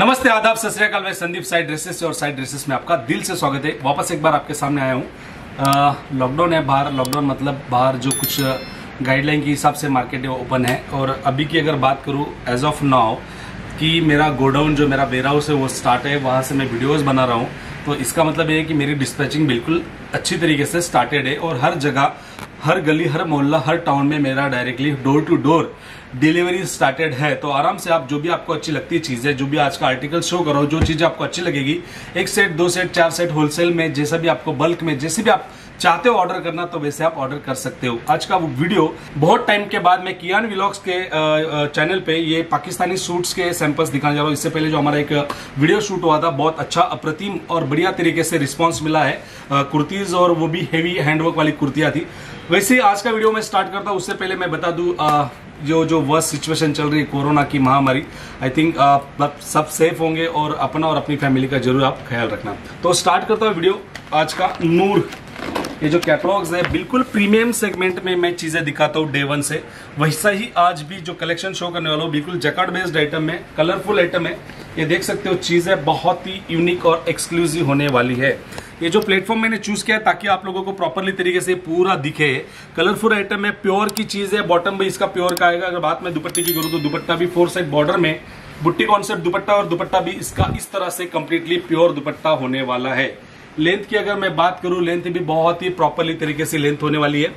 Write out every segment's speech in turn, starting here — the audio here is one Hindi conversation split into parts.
नमस्ते, आदाब, सत श्री अकाल। मैं संदीप साइड ड्रेसेस से, और साइड ड्रेसेस में आपका दिल से स्वागत है। वापस एक बार आपके सामने आया हूँ। लॉकडाउन है बाहर, लॉकडाउन मतलब बाहर जो कुछ गाइडलाइन के हिसाब से मार्केट ओपन है। और अभी की अगर बात करूँ एज ऑफ नाउ कि मेरा गोडाउन जो मेरा वेयर हाउस है वो स्टार्ट है, वहाँ से मैं वीडियोज़ बना रहा हूँ। तो इसका मतलब ये है कि मेरी डिस्पैचिंग बिल्कुल अच्छी तरीके से स्टार्टेड है, और हर जगह, हर गली, हर मोहल्ला, हर टाउन में मेरा directly door to door delivery started है। तो आराम से आप जो भी आपको अच्छी लगती चीज़ें, जो भी आज का आर्टिकल शो करो, जो चीज़ें आपको अच्छी लगेगी, एक सेट, दो सेट, चार सेट, होलसेल में, जैसा भी आपको बल्क में, जैसे भी आप चाहते हो ऑर्डर करना, तो वैसे आप ऑर्डर कर सकते हो। आज का वो वीडियो बहुत टाइम के बाद मैं कियान व्लॉग्स के चैनल पे ये पाकिस्तानी सूट्स के सैंपल्स दिखाने जा रहा हूँ। इससे पहले जो हमारा एक वीडियो शूट हुआ था, बहुत अच्छा, अप्रतिम और बढ़िया तरीके से रिस्पांस मिला है कुर्तीज़, और वो भी हेवी हैंडवर्क वाली कुर्तियाँ थी। वैसे आज का वीडियो मैं स्टार्ट करता हूँ, उससे पहले मैं बता दूँ जो वर्स्ट सिचुएशन चल रही है कोरोना की महामारी, आई थिंक आप सब सेफ होंगे, और अपना और अपनी फैमिली का जरूर आप ख्याल रखना। तो स्टार्ट करता हूँ वीडियो आज का। नूर ये जो कैटलॉग्स है बिल्कुल प्रीमियम सेगमेंट में मैं चीज़ें दिखाता हूँ डे वन से, वैसा ही आज भी जो कलेक्शन शो करने वाला हूँ बिल्कुल जैकार्ड बेस्ड आइटम में, कलरफुल आइटम है। ये देख सकते हो चीज़ें बहुत ही यूनिक और एक्सक्लूसिव होने वाली है। ये जो प्लेटफॉर्म मैंने चूज़ किया है ताकि आप लोगों को प्रॉपरली तरीके से पूरा दिखे, कलरफुल आइटम है, प्योर की चीज़ है। बॉटम भी इसका प्योर का आएगा। अगर बात में दुपट्टे की करूँ तो दुपट्टा भी 4 साइड बॉर्डर में बुट्टी कॉन्सेप्ट दुपट्टा, और दुपट्टा भी इसका इस तरह से कम्प्लीटली प्योर दुपट्टा होने वाला है। लेंथ की अगर मैं बात करूं, लेंथ भी बहुत ही प्रॉपरली तरीके से लेंथ होने वाली है।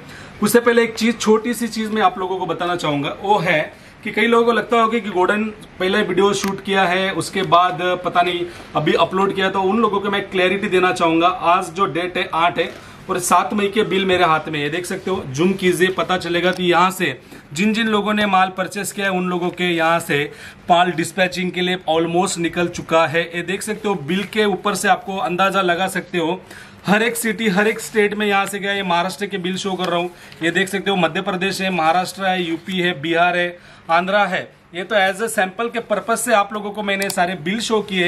उससे पहले एक चीज, छोटी सी चीज मैं आप लोगों को बताना चाहूंगा, वो है कि कई लोगों को लगता होगा कि गोडन पहले वीडियो शूट किया है, उसके बाद पता नहीं अभी अपलोड किया, तो उन लोगों को मैं क्लैरिटी देना चाहूंगा। आज जो डेट है 8 है, और 7 मई के बिल मेरे हाथ में है, देख सकते हो। जूम कीजिए, पता चलेगा कि यहाँ से जिन जिन लोगों ने माल परचेस किया है उन लोगों के यहाँ से माल डिस्पैचिंग के लिए ऑलमोस्ट निकल चुका है। ये देख सकते हो, बिल के ऊपर से आपको अंदाजा लगा सकते हो। हर एक सिटी, हर एक स्टेट में यहाँ से गया। ये महाराष्ट्र के बिल शो कर रहा हूँ, ये देख सकते हो। मध्य प्रदेश है, महाराष्ट्र है, यूपी है, बिहार है, आंध्रा है। ये तो एज ए सैंपल के पर्पज से आप लोगों को मैंने सारे बिल शो किए।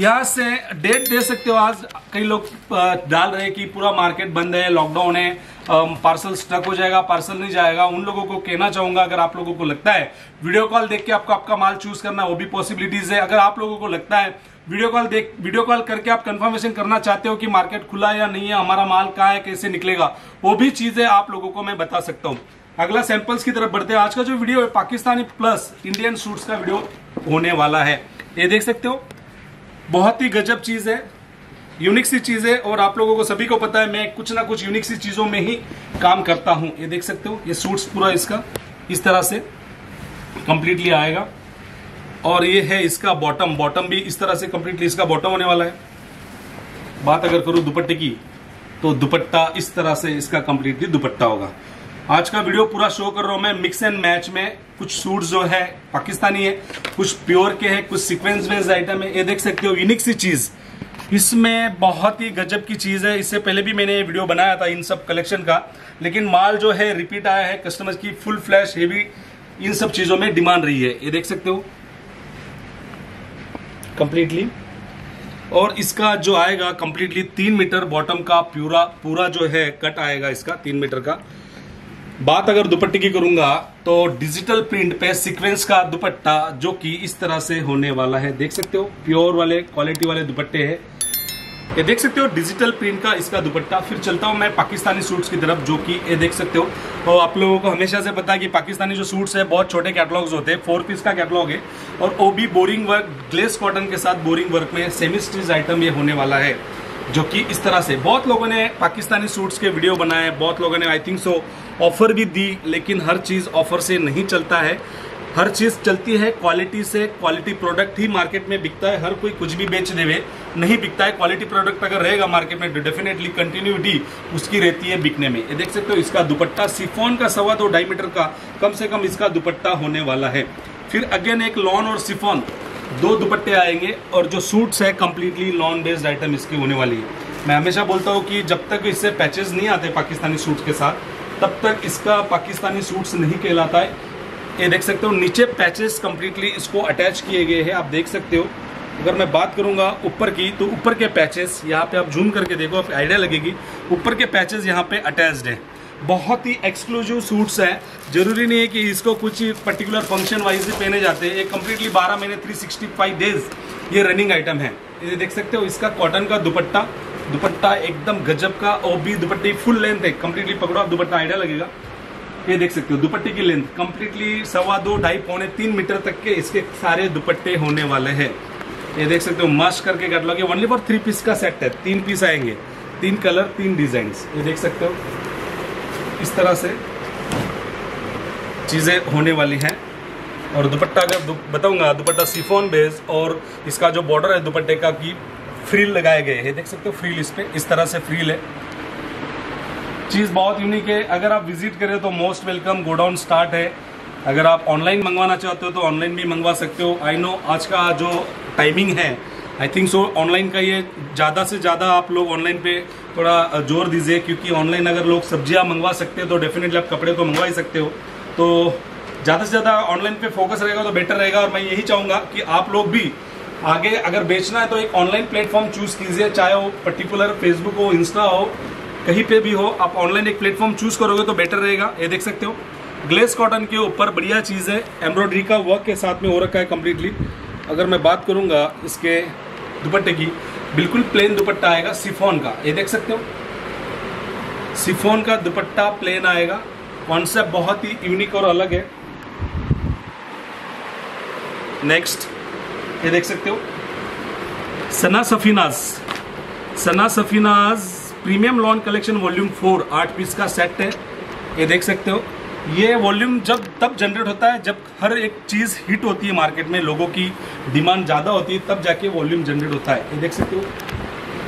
यहाँ से डेट दे सकते हो। आज कई लोग डाल रहे हैं कि पूरा मार्केट बंद है, लॉकडाउन है, पार्सल स्टक हो जाएगा, पार्सल नहीं जाएगा। उन लोगों को कहना चाहूंगा, अगर आप लोगों को लगता है वीडियो कॉल देख के आपको आपका माल चूज करना, वो भी पॉसिबिलिटीज है। अगर आप लोगों को लगता है वीडियो कॉल करके आप कंफर्मेशन करना चाहते हो कि मार्केट खुला है या नहीं है, हमारा माल कहाँ है, कैसे निकलेगा, वो भी चीजें आप लोगों को मैं बता सकता हूँ। अगला सैंपल्स की तरफ बढ़ते हैं। आज का जो वीडियो है पाकिस्तानी प्लस इंडियन सूट्स का वीडियो होने वाला है। ये देख सकते हो, बहुत ही गजब चीज़ है, यूनिक सी चीज़ है, और आप लोगों को सभी को पता है मैं कुछ ना कुछ यूनिक सी चीज़ों में ही काम करता हूँ। ये देख सकते हो, ये सूट्स पूरा इसका इस तरह से कम्प्लीटली आएगा, और ये है इसका बॉटम। बॉटम भी इस तरह से कम्प्लीटली इसका बॉटम होने वाला है। बात अगर करूँ दुपट्टे की, तो दुपट्टा इस तरह से इसका कम्प्लीटली दुपट्टा होगा। आज का वीडियो पूरा शो कर रहा हूँ मैं मिक्स एंड मैच में। कुछ सूट जो है पाकिस्तानी है, कुछ प्योर के हैं, कुछ सीक्वेंस बेस्ड आइटम है। ये देख सकते हो, यूनिक सी चीज़, इसमें बहुत ही गजब की चीज़ है। इससे पहले भी मैंने वीडियो बनाया था इन सब कलेक्शन का, लेकिन माल जो है रिपीट आया है। कस्टमर्स की फुल फ्लैश हेवी इन सब चीज़ों में डिमांड रही है। ये देख सकते हो कम्प्लीटली, और इसका जो आएगा कम्प्लीटली 3 मीटर बॉटम का पूरा जो है कट आएगा इसका 3 मीटर का। बात अगर दुपट्टे की करूंगा तो डिजिटल प्रिंट पे सीक्वेंस का दुपट्टा जो कि इस तरह से होने वाला है। देख सकते हो, प्योर वाले क्वालिटी वाले दुपट्टे हैं। ये देख सकते हो डिजिटल प्रिंट का इसका दुपट्टा। फिर चलता हूँ मैं पाकिस्तानी सूट्स की तरफ, जो कि ये देख सकते हो। और आप लोगों को हमेशा से पता है कि पाकिस्तानी जो सूट्स है बहुत छोटे कैटलॉग्स होते हैं। 4 पीस का कैटलॉग है, और वो भी बोरिंग वर्क, ग्लेस कॉटन के साथ बोरिंग वर्क में सेमी स्टिच आइटम ये होने वाला है, जो कि इस तरह से। बहुत लोगों ने पाकिस्तानी सूट्स के वीडियो बनाए, बहुत लोगों ने आई थिंक सो ऑफ़र भी दी, लेकिन हर चीज़ ऑफ़र से नहीं चलता है। हर चीज़ चलती है क्वालिटी से। क्वालिटी प्रोडक्ट ही मार्केट में बिकता है। हर कोई कुछ भी बेच देवे नहीं बिकता है। क्वालिटी प्रोडक्ट अगर रहेगा मार्केट में, डेफिनेटली कंटिन्यूटी उसकी रहती है बिकने में। ये देख सकते हो इसका दुपट्टा सिफोन का 1.25 डायमीटर का कम से कम इसका दुपट्टा होने वाला है। फिर अगेन एक लॉन और सिफोन 2 दुपट्टे आएंगे, और जो सूट्स है कम्प्लीटली लॉन बेस्ड आइटम इसकी होने वाली है। मैं हमेशा बोलता हूँ कि जब तक इससे पैचेस नहीं आते पाकिस्तानी सूट्स के साथ, तब तक इसका पाकिस्तानी सूट्स नहीं कहलाता है। ये देख सकते हो नीचे पैचेस कम्प्लीटली इसको अटैच किए गए हैं, आप देख सकते हो। अगर मैं बात करूँगा ऊपर की, तो ऊपर के पैचेस यहाँ पे आप जूम करके देखो, आप आइडिया लगेगी। ऊपर के पैचेस यहाँ पे अटैच्ड है। बहुत ही एक्सक्लूसिव सूट्स है। जरूरी नहीं है कि इसको कुछ पर्टिकुलर फंक्शन वाइज ही पहने जाते हैं। ये कम्प्लीटली 12 महीने 365 डेज ये रनिंग आइटम है। ये देख सकते हो इसका कॉटन का दुपट्टा एकदम गजब का, और भी दुपट्टे फुल लेंथ है। कम्प्लीटली पकड़ो आप दुपट्टा, आइडिया लगेगा। ये देख सकते हो दुपट्टे की लेंथ कम्प्लीटली 2.25-2.5-3 मीटर तक के इसके सारे दुपट्टे होने वाले हैं। ये देख सकते हो मस्ट करके काट लोगे। ओनली फॉर 3 पीस का सेट है, 3 पीस आएंगे, 3 कलर 3 डिजाइन्स। ये देख सकते हो इस तरह से चीज़ें होने वाली हैं। और दुपट्टा अगर बताऊंगा, दुपट्टा सिफोन बेस, और इसका जो बॉर्डर है दुपट्टे का की फ्रील लगाए गए हैं। देख सकते हो फ्रील इस पर इस तरह से फ्रील है। चीज़ बहुत यूनिक है। अगर आप विजिट करें तो मोस्ट वेलकम, गोडाउन स्टार्ट है। अगर आप ऑनलाइन मंगवाना चाहते हो तो ऑनलाइन भी मंगवा सकते हो। आई नो आज का जो टाइमिंग है आई थिंक सो ऑनलाइन का ये ज़्यादा से ज़्यादा आप लोग ऑनलाइन पे थोड़ा जोर दीजिए, क्योंकि ऑनलाइन अगर लोग सब्जियां मंगवा सकते हो तो डेफिनेटली आप कपड़े तो मंगवा ही सकते हो। तो ज़्यादा से ज़्यादा ऑनलाइन पे फोकस रहेगा तो बेटर रहेगा। और मैं यही चाहूँगा कि आप लोग भी आगे अगर बेचना है तो एक ऑनलाइन प्लेटफॉर्म चूज़ कीजिए, चाहे वो पर्टिकुलर फेसबुक हो, इंस्टा हो, कहीं पर भी हो, आप ऑनलाइन एक प्लेटफॉर्म चूज़ करोगे तो बेटर रहेगा। ये देख सकते हो ग्लेस कॉटन के ऊपर बढ़िया चीज़ है, एम्ब्रॉयडरी का वर्क के साथ में हो रखा है कम्प्लीटली। अगर मैं बात करूंगा इसके दुपट्टे की, बिल्कुल प्लेन दुपट्टा आएगा सिफोन का। ये देख सकते हो सिफोन का दुपट्टा प्लेन आएगा। कॉन्सेप्ट बहुत ही यूनिक और अलग है। नेक्स्ट ये देख सकते हो Sana Safinaz. Sana Safinaz premium lawn collection volume 4 8 piece का सेट है। ये देख सकते हो ये वॉल्यूम जब तब जनरेट होता है जब हर एक चीज़ हिट होती है मार्केट में, लोगों की डिमांड ज़्यादा होती है, तब जाके वॉल्यूम जनरेट होता है। ये देख सकते हो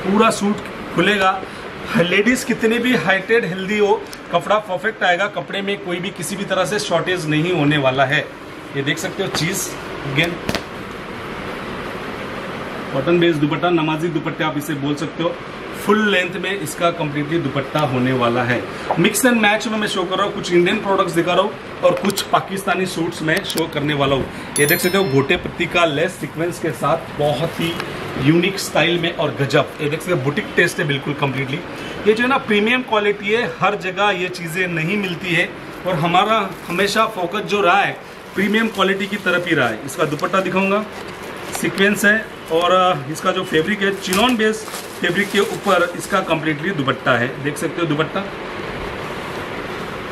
पूरा सूट खुलेगा। लेडीज़ कितने भी हाइटेड हेल्दी हो, कपड़ा परफेक्ट आएगा। कपड़े में कोई भी किसी भी तरह से शॉर्टेज नहीं होने वाला है। ये देख सकते हो चीज़ अगेन कॉटन बेस्ड दुपट्टा, नमाजी दुपट्टे आप इसे बोल सकते हो। फुल लेंथ में इसका कम्प्लीटली दुपट्टा होने वाला है। मिक्स एंड मैच में मैं शो कर रहा हूँ, कुछ इंडियन प्रोडक्ट्स दिखा रहा हूँ और कुछ पाकिस्तानी सूट्स में शो करने वाला हूँ। ये देख सकते हो गोटे पत्ती का लेस सीक्वेंस के साथ बहुत ही यूनिक स्टाइल में और गजब। ये देख सकते हो बुटीक टेस्ट है बिल्कुल कम्प्लीटली। ये जो है ना प्रीमियम क्वालिटी है, हर जगह ये चीज़ें नहीं मिलती है और हमारा हमेशा फोकस जो रहा है प्रीमियम क्वालिटी की तरफ ही रहा है। इसका दुपट्टा दिखाऊँगा, सीक्वेंस है और इसका जो फैब्रिक है चिनॉन बेस फैब्रिक के ऊपर इसका कम्प्लीटली दुपट्टा है। देख सकते हो दुपट्टा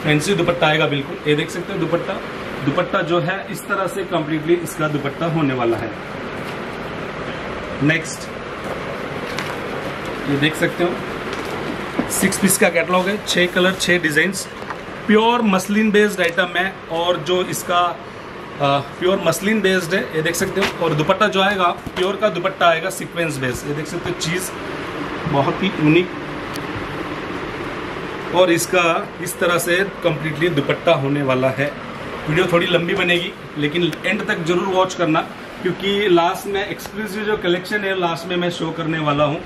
फैंसी दुपट्टा आएगा बिल्कुल। ये देख सकते हो दुपट्टा जो है इस तरह से कम्प्लीटली इसका दुपट्टा होने वाला है। नेक्स्ट ये देख सकते हो 6 पीस का कैटलॉग है, 6 colour 6 designs. Pure muslin based item है और जो इसका प्योर मसलिन बेस्ड है। ये देख सकते हो और दुपट्टा जो आएगा प्योर का दुपट्टा आएगा सीक्वेंस बेस्ड। ये देख सकते हो चीज़ बहुत ही यूनिक और इसका इस तरह से कम्प्लीटली दुपट्टा होने वाला है। वीडियो थोड़ी लंबी बनेगी लेकिन एंड तक जरूर वॉच करना, क्योंकि लास्ट में एक्सक्लूसिव जो कलेक्शन है लास्ट में मैं शो करने वाला हूँ।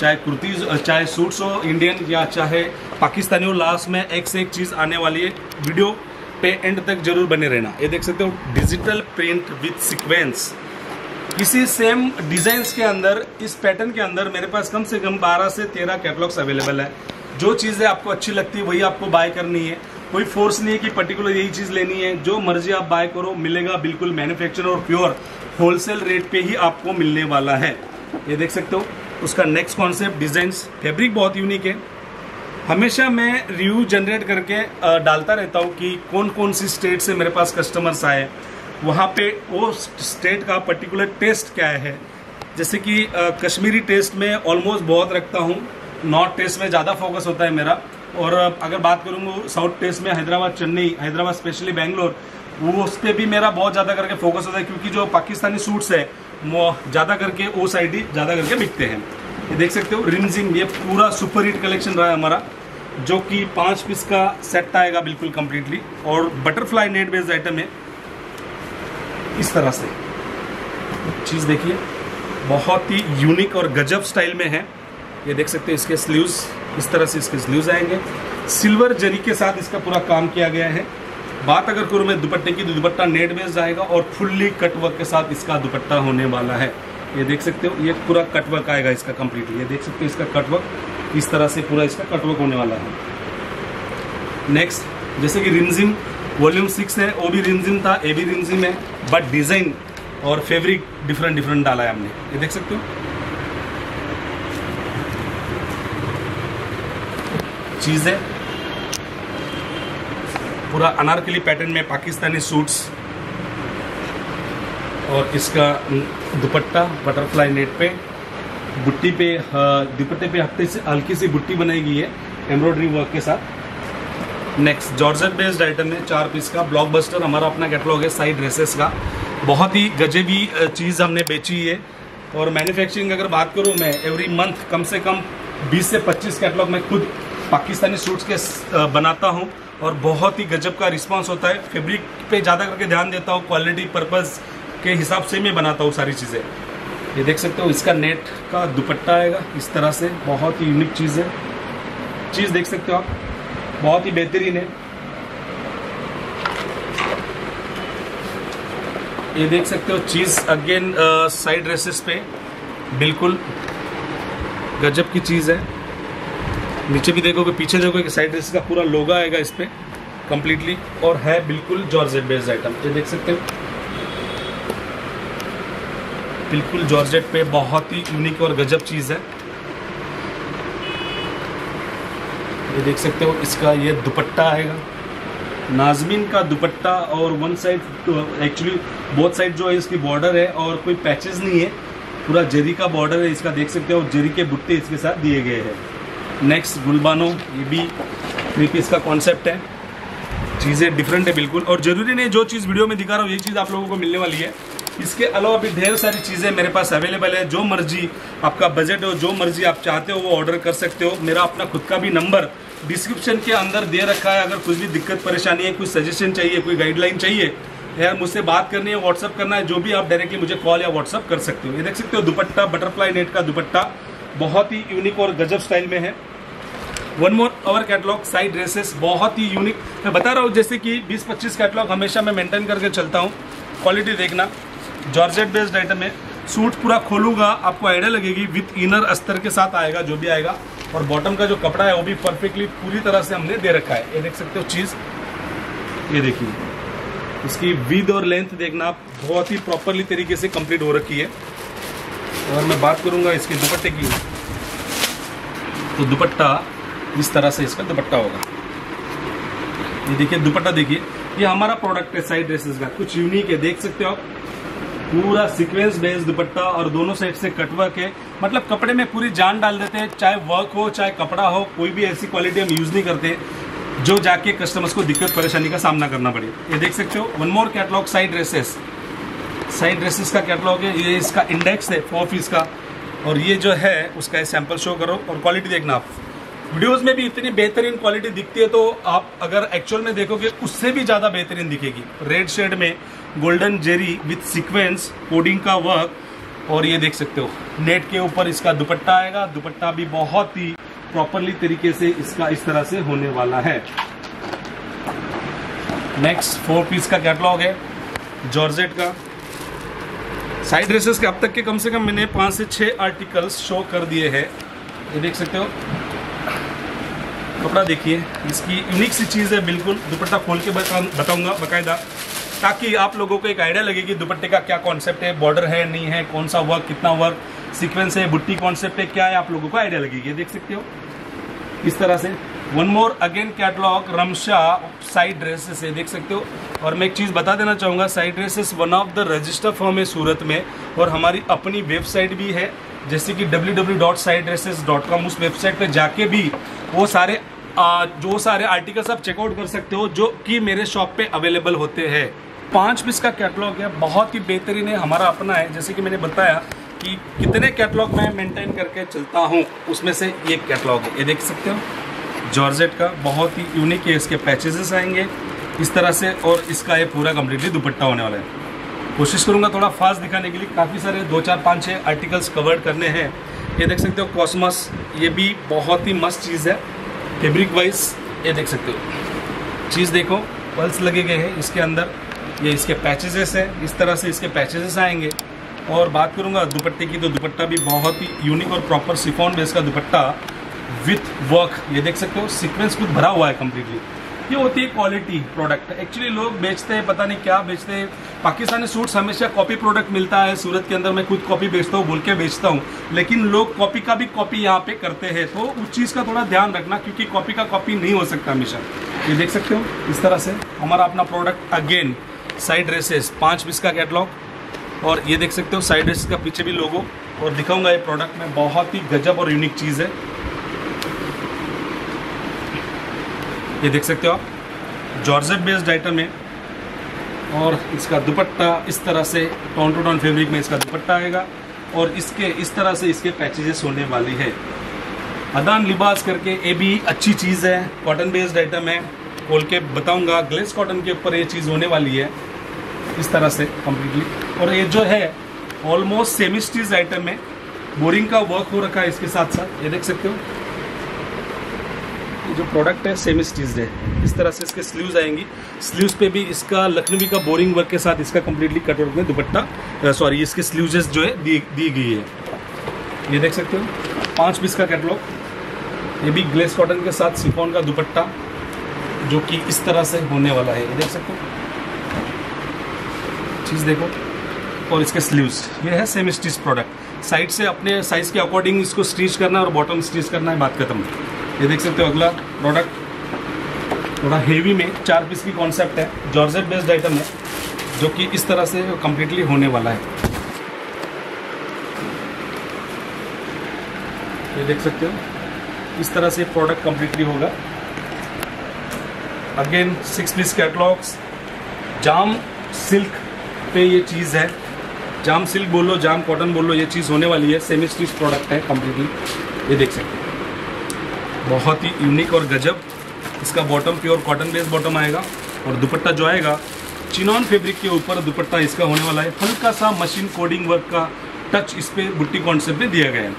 चाहे कुर्तीज़, चाहे सूट्स हो इंडियन या चाहे पाकिस्तानी हो, लास्ट में एक से एक चीज़ आने वाली है। वीडियो पे एंड तक जरूर बने रहना। ये देख सकते हो डिजिटल प्रिंट विथ सीक्वेंस। इसी सेम डिजाइंस के अंदर, इस पैटर्न के अंदर मेरे पास कम से कम 12 से 13 कैटलॉग्स अवेलेबल है। जो चीज़ें आपको अच्छी लगती है वही आपको बाय करनी है। कोई फोर्स नहीं है कि पर्टिकुलर यही चीज़ लेनी है, जो मर्जी आप बाय करो मिलेगा बिल्कुल मैन्युफैक्चर और प्योर होलसेल रेट पे ही आपको मिलने वाला है। ये देख सकते हो उसका नेक्स्ट कॉन्सेप्ट डिजाइंस, फैब्रिक बहुत यूनिक है। हमेशा मैं रिव्यू जनरेट करके डालता रहता हूँ कि कौन कौन सी स्टेट से मेरे पास कस्टमर्स आए, वहाँ पे वो स्टेट का पर्टिकुलर टेस्ट क्या है। जैसे कि कश्मीरी टेस्ट में ऑलमोस्ट बहुत रखता हूँ, नॉर्थ टेस्ट में ज़्यादा फोकस होता है मेरा। और अगर बात करूँगा साउथ टेस्ट में हैदराबाद, चेन्नई, हैदराबाद स्पेशली बेंगलोर, वो उस पर भी मेरा बहुत ज़्यादा करके फोकस होता है, क्योंकि जो पाकिस्तानी सूट्स है वो ज़्यादा करके वो साइड ही ज़्यादा करके बिकते हैं। ये देख सकते हो रिमजिम, ये पूरा सुपर हिट कलेक्शन रहा है हमारा, जो कि 5 पीस का सेट आएगा बिल्कुल कम्प्लीटली और बटरफ्लाई नेट बेस्ड आइटम है। इस तरह से चीज़ देखिए बहुत ही यूनिक और गजब स्टाइल में है। ये देख सकते हो इसके स्लीव्स, इस तरह से इसके स्लीव्स आएंगे। सिल्वर जरी के साथ इसका पूरा काम किया गया है। बात अगर करूँ मैं दुपट्टे की, दुपट्टा नेट बेस्ड आएगा और फुल्ली कटवर्क के साथ इसका दुपट्टा होने वाला है। ये देख सकते हो ये पूरा कटवर्क आएगा इसका कम्प्लीटली। ये देख सकते हो इसका कटवर्क, इस तरह से पूरा इसका कटवर्क होने वाला है। नेक्स्ट जैसे कि रिमझिम वॉल्यूम 6 है, वो भी रिमझिम था, ए भी रिमझिम है, बट डिज़ाइन और फैब्रिक डिफरेंट डाला है हमने, ये देख सकते हो। चीज़ है पूरा अनारकली पैटर्न में पाकिस्तानी सूट्स, और इसका दुपट्टा बटरफ्लाई नेट पे, बुट्टी पे, दुपट्टे पे हल्की सी बुट्टी बनाई गई है एम्ब्रॉयडरी वर्क के साथ। नेक्स्ट जॉर्जेट बेस्ड आइटम है, 4 पीस का ब्लॉकबस्टर हमारा अपना कैटलॉग है साइड ड्रेसेस का। बहुत ही गजबी चीज़ हमने बेची है, और मैन्युफैक्चरिंग अगर बात करूँ मैं एवरी मंथ कम से कम 20 से 25 कैटलॉग मैं खुद पाकिस्तानी सूट्स के बनाता हूँ, और बहुत ही गजब का रिस्पांस होता है। फैब्रिक पे ज़्यादा करके ध्यान देता हूँ, क्वालिटी पर्पज़ के हिसाब से मैं बनाता हूँ सारी चीज़ें। ये देख सकते हो इसका नेट का दुपट्टा आएगा इस तरह से, बहुत ही यूनिक चीज़ है। चीज़ देख सकते हो आप, बहुत ही बेहतरीन है। ये देख सकते हो चीज़ अगेन साइड ड्रेसेस पे, बिल्कुल गजब की चीज़ है। नीचे भी देखोगे, पीछे देखोगे साइड ड्रेस का पूरा लोगो आएगा इस पर कम्प्लीटली, और है बिल्कुल जॉर्जेट बेस्ड आइटम। ये देख सकते हो बिल्कुल जॉर्जेट पे, बहुत ही यूनिक और गजब चीज़ है। ये देख सकते हो इसका ये दुपट्टा आएगा, नाजमीन का दुपट्टा, और one side actually both side जो है इसकी बॉर्डर है, और कोई पैचेस नहीं है, पूरा जरी का बॉर्डर है इसका, देख सकते हो, और जरी के बुट्टे इसके साथ दिए गए हैं। नेक्स्ट गुलबानो, ये भी 3 पीस का कॉन्सेप्ट है। चीज़ें डिफरेंट है बिल्कुल, और ज़रूरी नहीं जो चीज़ वीडियो में दिखा रहा हूँ ये चीज़ आप लोगों को मिलने वाली है। इसके अलावा भी ढेर सारी चीज़ें मेरे पास अवेलेबल है, जो मर्जी आपका बजट हो, जो मर्जी आप चाहते हो वो ऑर्डर कर सकते हो। मेरा अपना खुद का भी नंबर डिस्क्रिप्शन के अंदर दे रखा है, अगर कुछ भी दिक्कत परेशानी है, कुछ सजेशन चाहिए, कोई गाइडलाइन चाहिए यार, मुझसे बात करनी है, व्हाट्सअप करना है, जो भी आप डायरेक्टली मुझे कॉल या व्हाट्सअप कर सकते हो। ये देख सकते हो दुपट्टा बटरफ्लाई नेट का दुपट्टा, बहुत ही यूनिक और गजब स्टाइल में है। One more our catalogue side dresses, बहुत ही यूनिक मैं बता रहा हूँ, जैसे कि 20-25 कैटलॉग हमेशा मैं मेंटेन करके चलता हूँ। क्वालिटी देखना, जॉर्जेट बेस्ड आइटम है। सूट पूरा खोलूँगा आपको आइडिया लगेगी, विथ इनर अस्तर के साथ आएगा जो भी आएगा, और बॉटम का जो कपड़ा है वो भी परफेक्टली पूरी तरह से हमने दे रखा है। ये देख सकते हो चीज़, ये देखिए इसकी विथ और लेंथ देखना आप, बहुत ही प्रॉपरली तरीके से कंप्लीट हो रखी है। और मैं बात करूंगा इसके दुपट्टे की, तो दुपट्टा इस तरह से इसका दुपट्टा होगा। ये देखिए दुपट्टा, देखिए ये हमारा प्रोडक्ट है साइड ड्रेसेस का, कुछ यूनिक है, देख सकते हो आप, पूरा सीक्वेंस बेस्ड दुपट्टा, और दोनों साइड से कटवर्क है, मतलब कपड़े में पूरी जान डाल देते हैं, चाहे वर्क हो चाहे कपड़ा हो, कोई भी ऐसी क्वालिटी हम यूज़ नहीं करते जो जाके कस्टमर्स को दिक्कत परेशानी का सामना करना पड़े। ये देख सकते हो one more catalogue side dresses, side dresses का कैटलॉग है। ये इसका इंडेक्स है 4 पीस का, और ये जो है उसका सैंपल शो करो, और क्वालिटी देखना आप। वीडियोस में भी इतनी बेहतरीन क्वालिटी दिखती है, तो आप अगर एक्चुअल में देखोगे उससे भी ज़्यादा बेहतरीन दिखेगी। रेड शेड में golden Jerry with sequence coding का वर्क, और ये देख सकते हो नेट के ऊपर इसका दुपट्टा आएगा, दुपट्टा भी बहुत ही प्रॉपरली तरीके से इसका इस तरह से होने वाला है। नेक्स्ट 4 पीस का कैटलॉग है जॉर्जेट का। साइड ड्रेसेस के अब तक के कम से कम मैंने 5 से 6 आर्टिकल्स शो कर दिए हैं। ये देख सकते हो कपड़ा, देखिए इसकी यूनिक सी चीज़ है बिल्कुल, दुपट्टा खोल के बताऊंगा बाकायदा, ताकि आप लोगों को एक आइडिया लगे कि दुपट्टे का क्या कॉन्सेप्ट है, बॉर्डर है नहीं है, कौन सा वर्क, कितना वर्क, सीक्वेंस है, बुट्टी कॉन्सेप्ट है, क्या है, आप लोगों को आइडिया लगेगी। देख सकते हो इस तरह से one more again catalogue Ramsha side dresses है, देख सकते हो। और मैं एक चीज़ बता देना चाहूँगा, side dresses one of the register form है सूरत में, और हमारी अपनी वेबसाइट भी है, जैसे कि www.sidedresses.com, उस वेबसाइट पे जाके भी वो सारे जो सारे आर्टिकल्स आप चेकआउट कर सकते हो जो कि मेरे शॉप पे अवेलेबल होते हैं। 5 पीस का कैटलॉग है, बहुत ही बेहतरीन है, हमारा अपना है। जैसे कि मैंने बताया कि कितने कैटलॉग मैं मेंटेन करके चलता हूँ, उसमें से एक कैटलॉग है। ये देख सकते हो जॉर्जेट का, बहुत ही यूनिक है, इसके पैचेजेस आएंगे इस तरह से, और इसका ये पूरा कम्प्लीटली दुपट्टा होने वाला है। कोशिश करूँगा थोड़ा फास्ट दिखाने के लिए, काफ़ी सारे 2-4-5-6 आर्टिकल्स कवर करने हैं। ये देख सकते हो कॉस्मस, ये भी बहुत ही मस्त चीज़ है फैब्रिक वाइज। ये देख सकते हो चीज़, देखो पल्स लगे गए हैं इसके अंदर, ये इसके पैचेजेस हैं इस तरह से, इसके पैचेजेस आएंगे। और बात करूँगा दुपट्टे की, तो दुपट्टा भी बहुत ही यूनिक और प्रॉपर शिफॉन बेस का दुपट्टा विथ वर्क। ये देख सकते हो सीक्वेंस कुछ भरा हुआ है कम्प्लीटली, ये होती है क्वालिटी प्रोडक्ट। एक्चुअली लोग बेचते हैं, पता नहीं क्या बेचते हैं। पाकिस्तानी सूट्स हमेशा कॉपी प्रोडक्ट मिलता है सूरत के अंदर, मैं खुद कॉपी बेचता हूँ, बोल के बेचता हूँ, लेकिन लोग कॉपी का भी कॉपी यहाँ पे करते हैं। तो उस चीज़ का थोड़ा ध्यान रखना, क्योंकि कॉपी का कॉपी नहीं हो सकता हमेशा। ये देख सकते हो इस तरह से हमारा अपना product again side dresses 5 piece का कैटलॉग। और ये देख सकते हो साइड ड्रेसेस का पीछे भी लोगो, और दिखाऊंगा ये प्रोडक्ट में, बहुत ही गजब और यूनिक चीज़ है। ये देख सकते हो आप, जॉर्जेट बेस्ड आइटम है। और इसका दुपट्टा इस तरह से टॉन टू टॉन फैब्रिक में इसका दुपट्टा आएगा, और इसके इस तरह से इसके पैचेजेस होने वाली है। अदान लिबास करके, ये भी अच्छी चीज़ है, कॉटन बेस्ड आइटम है, खोल के बताऊंगा। ग्लेस कॉटन के ऊपर ये चीज़ होने वाली है इस तरह से कम्प्लीटली। और ये जो है ऑलमोस्ट सेमी स्टिच आइटम है, बोरिंग का वर्क हो रखा है इसके साथ साथ। ये देख सकते हो जो प्रोडक्ट है सेमी स्टिच्ड है। इस तरह से इसके स्लीव्स आएंगी, स्लीव्स पे भी इसका लखनवी का बोरिंग वर्क के साथ इसका कम्प्लीटली कटवर्क में दुपट्टा, सॉरी इसके स्लीव्स जो है दी गई है। ये देख सकते हो 5 पीस का कैटलॉग, ये भी ग्लेस कॉटन के साथ सिफॉन का दुपट्टा, जो कि इस तरह से होने वाला है। ये देख सकते हो चीज़ देखो, और इसके स्लीव्स ये है सेमी स्टिच प्रोडक्ट। साइड से अपने साइज़ के अकॉर्डिंग इसको स्टिच करना है और बॉटम स्टिच करना है, बात खत्म। ये देख सकते हो अगला प्रोडक्ट थोड़ा हेवी में 4 पीस की कॉन्सेप्ट है, जॉर्जेट बेस्ड आइटम है, जो कि इस तरह से कम्प्लीटली होने वाला है। ये देख सकते हो इस तरह से प्रोडक्ट कम्प्लीटली होगा। अगेन 6 पीस कैटलॉग्स, जाम सिल्क पे ये चीज़ है, जाम सिल्क बोलो जाम कॉटन बोलो, ये चीज़ होने वाली है। सेमी स्टिच प्रोडक्ट है कम्प्लीटली। ये देख सकते हो बहुत ही यूनिक और गजब। इसका bottom pure cotton base bottom आएगा, और दुपट्टा जो आएगा चिनॉन फैब्रिक के ऊपर दुपट्टा इसका होने वाला है। हल्का सा मशीन कोडिंग वर्क का टच इस पर बुट्टी कॉन्सेप्ट में दिया गया है,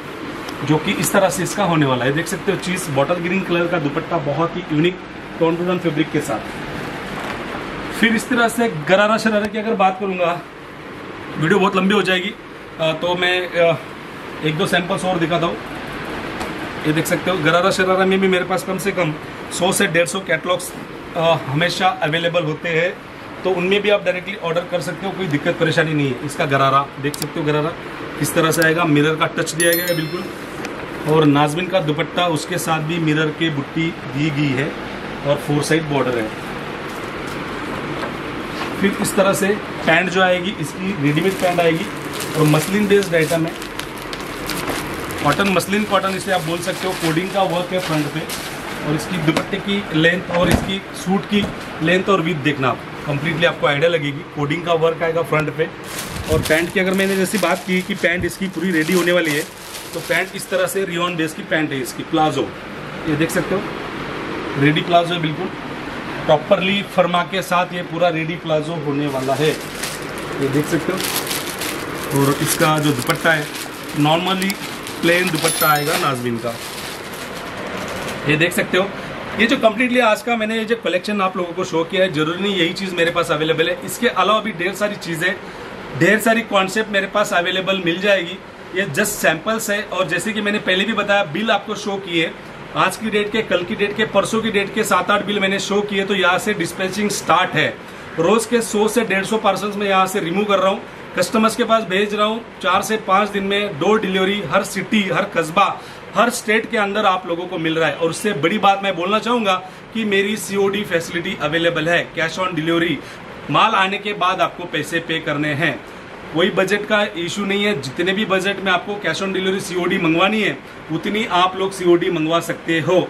जो कि इस तरह से इसका होने वाला है। देख सकते हो चीज़ बॉटल ग्रीन कलर का दुपट्टा, बहुत ही unique tone to tone fabric के साथ। फिर इस तरह से गरारा शरारा की अगर बात करूँगा, वीडियो बहुत लंबी हो जाएगी, तो मैं 1-2 सैम्पल्स और दिखाता हूँ। ये देख सकते हो गरारा शरारा में भी मेरे पास कम से कम 100 से 150 कैटलॉग्स हमेशा अवेलेबल होते हैं, तो उनमें भी आप डायरेक्टली ऑर्डर कर सकते हो, कोई दिक्कत परेशानी नहीं है। इसका गरारा देख सकते हो, गरारा किस तरह से आएगा, मिरर का टच दिया गया है बिल्कुल, और नाजमिन का दुपट्टा उसके साथ भी मिरर के बुट्टी दी गई है, और 4 साइड बॉर्डर है। फिर इस तरह से पैंट जो आएगी इसकी रेडीमेड पैंट आएगी, और मसलिन बेस्ड आइटम है, कॉटन मसलिन कॉटन इसे आप बोल सकते हो, कोडिंग का वर्क है फ्रंट पे। और इसकी दुपट्टे की लेंथ और इसकी सूट की लेंथ और विथ देखना आप कम्प्लीटली, आपको आइडिया लगेगी। कोडिंग का वर्क आएगा फ्रंट पे। और पैंट की अगर मैंने जैसी बात की कि पैंट इसकी पूरी रेडी होने वाली है, तो पैंट इस तरह से रियॉन बेस की पैंट है। इसकी प्लाजो ये देख सकते हो, रेडी प्लाजो है बिल्कुल प्रॉपरली फरमा के साथ, ये पूरा रेडी प्लाजो होने वाला है। ये देख सकते हो। और इसका जो दुपट्टा है नॉर्मली प्लेन दुपट्टा आएगा नाजमीन का। ये देख सकते हो। ये जो कम्प्लीटली आज का मैंने ये जो कलेक्शन आप लोगों को शो किया है, जरूरी नहीं यही चीज़ मेरे पास अवेलेबल है, इसके अलावा भी ढेर सारी चीज़ें ढेर सारी कॉन्सेप्ट मेरे पास अवेलेबल मिल जाएगी। ये जस्ट सैम्पल्स है, और जैसे कि मैंने पहले भी बताया बिल आपको शो किए, आज की डेट के, कल की डेट के, परसों की डेट के 7-8 बिल मैंने शो किए। तो यहाँ से डिस्पैचिंग स्टार्ट है, रोज़ के 100 से 150 पार्सल्स में यहाँ से रिमूव कर रहा हूँ, कस्टमर्स के पास भेज रहा हूँ। 4 से 5 दिन में 2 डिलीवरी हर सिटी, हर कस्बा, हर स्टेट के अंदर आप लोगों को मिल रहा है। और उससे बड़ी बात मैं बोलना चाहूँगा कि मेरी COD फैसिलिटी अवेलेबल है, कैश ऑन डिलीवरी। माल आने के बाद आपको पैसे पे करने हैं, कोई बजट का इशू नहीं है। जितने भी बजट में आपको कैश ऑन डिलीवरी COD मंगवानी है, उतनी आप लोग COD मंगवा सकते हो।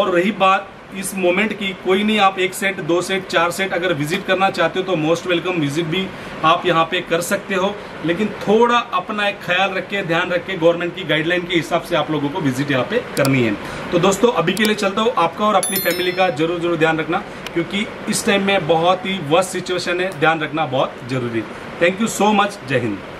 और रही बात इस मोमेंट की, कोई नहीं, आप 1 सेट 2 सेट 4 सेट अगर विजिट करना चाहते हो तो मोस्ट वेलकम, विजिट भी आप यहाँ पे कर सकते हो। लेकिन थोड़ा अपना एक ख्याल रख के, ध्यान रख के, गवर्नमेंट की गाइडलाइन के हिसाब से आप लोगों को विजिट यहाँ पे करनी है। तो दोस्तों अभी के लिए चलता हूँ, आपका और अपनी फैमिली का जरूर जरूर ध्यान रखना, क्योंकि इस टाइम में बहुत ही वर्स्ट सिचुएशन है, ध्यान रखना बहुत जरूरी। थैंक यू सो मच, जय हिंद।